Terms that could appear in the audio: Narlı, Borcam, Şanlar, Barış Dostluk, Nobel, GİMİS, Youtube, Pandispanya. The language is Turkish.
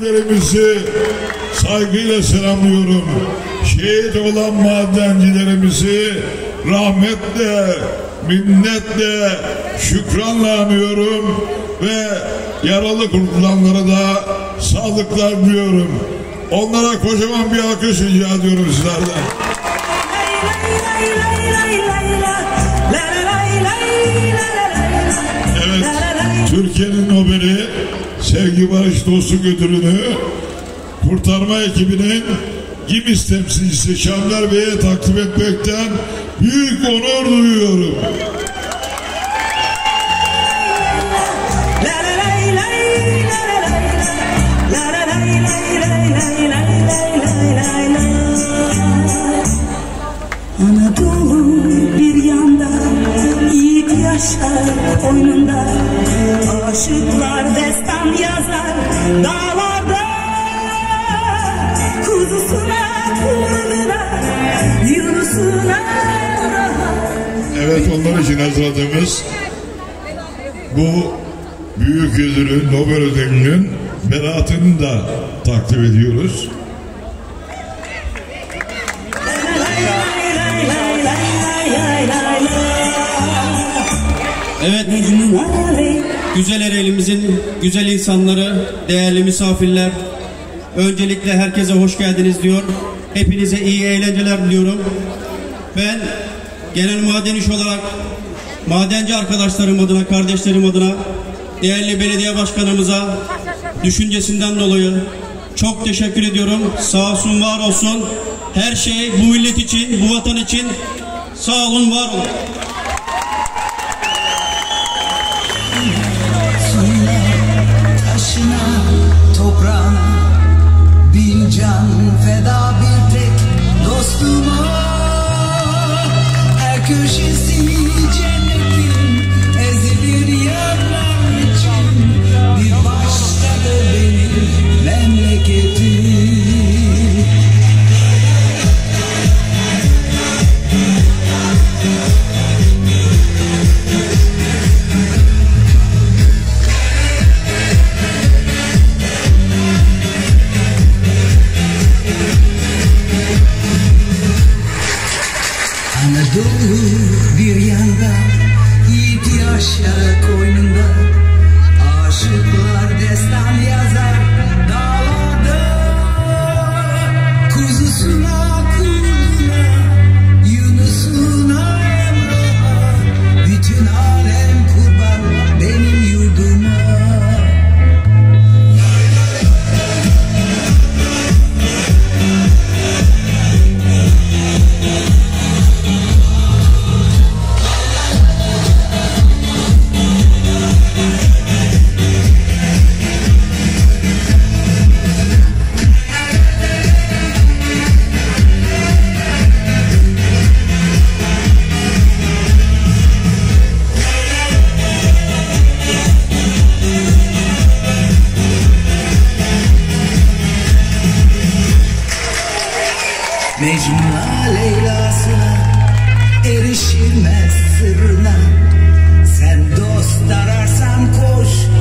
Madencilerimizi saygıyla selamlıyorum. Şehit olan madencilerimizi rahmetle, minnetle, şükranla anıyorum ve yaralı kurtulanlara da sağlıklar diliyorum. Onlara kocaman bir alkış rica ediyorum sizlerden. Evet, Türkiye'nin Nobel'i Sevgi Barış Dostluk ödülünü kurtarma ekibinin GİMİS temsilcisi Şanlar Bey'e takdim etmekten büyük onur duyuyorum. Anadolu bir yanda, yiğit yaşar oyununda, aşıklar destan yazar dağlarda, kuzusuna, kulununa, yunusuna. Evet, onlar için hazırladığımız bu büyük ödülün, Nobel ödülünün beraatını da takdim ediyoruz. Evet, güzel elimizin güzel insanları, değerli misafirler, öncelikle herkese hoş geldiniz diyor. Hepinize iyi eğlenceler diliyorum. Ben genel maden iş olarak madenci arkadaşlarım adına, kardeşlerim adına, değerli belediye başkanımıza düşüncesinden dolayı çok teşekkür ediyorum. Sağ olsun, var olsun. Her şey bu millet için, bu vatan için. Sağ olun, var olun. Anadolu bir yanda, yiğit yaşar koynunda, aşıklar destan yazar dağlarda, kuzusuna, kuluna, yunusuna emrah, bütün alem kurban benim yurduma. Mecnun'a, Leyla'sına erişilmez sırrına, sen dost ararsan koş.